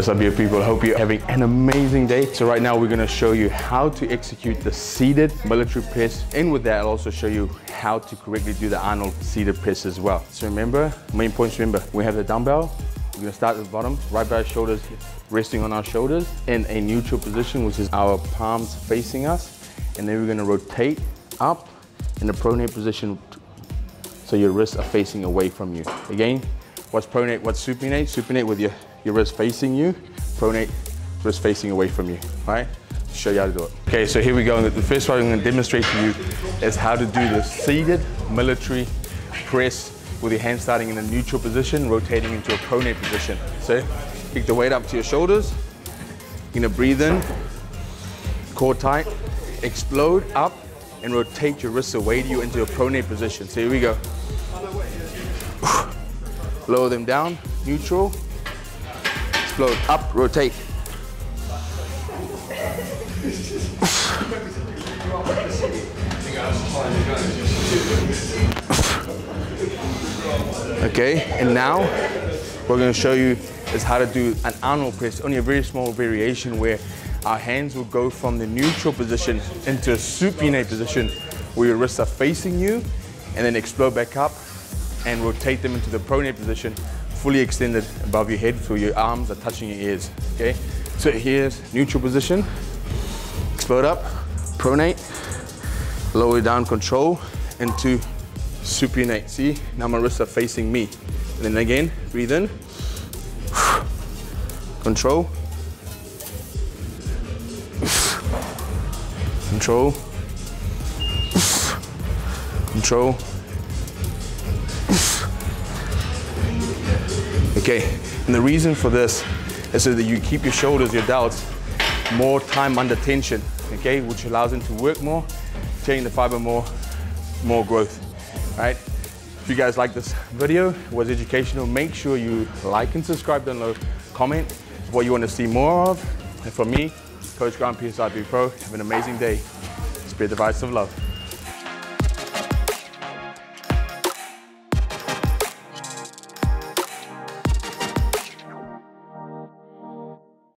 What's up, beautiful people? Hope you're having an amazing day. So right now we're gonna show you how to execute the seated military press, and with that I'll also show you how to correctly do the Arnold seated press as well. So remember, main points, remember, we have the dumbbell. We're gonna start at the bottom, right by our shoulders, resting on our shoulders in a neutral position, which is our palms facing us. And then we're gonna rotate up in the pronate position so your wrists are facing away from you. Again, what's pronate, what's supinate? Supinate with your wrist facing you, pronate, wrist facing away from you, all right? Show you how to do it. Okay, so here we go. The first one I'm gonna demonstrate to you is how to do the seated military press with your hands starting in a neutral position, rotating into a pronate position. So, pick the weight up to your shoulders. You're gonna breathe in, core tight, explode up, and rotate your wrists away to you into a pronate position. So here we go. Lower them down, neutral. Explode up, rotate. Okay, and now what we're going to show you is how to do an Arnold press, only a very small variation where our hands will go from the neutral position into a supinate position where your wrists are facing you, and then explode back up and rotate them into the pronate position, fully extended above your head so your arms are touching your ears, okay? So here's neutral position, explode up, pronate, lower down, control, into supinate. See, now my wrists are facing me. And then again, breathe in, control, control, control. Okay, and the reason for this is so that you keep your shoulders, your delts, more time under tension, okay, which allows them to work more, tearing the fiber more growth, all right? If you guys like this video, it was educational, make sure you like and subscribe down below, comment what you want to see more of. And from me, Coach Grant PSIB Pro, have an amazing day. Spread the vibes of love.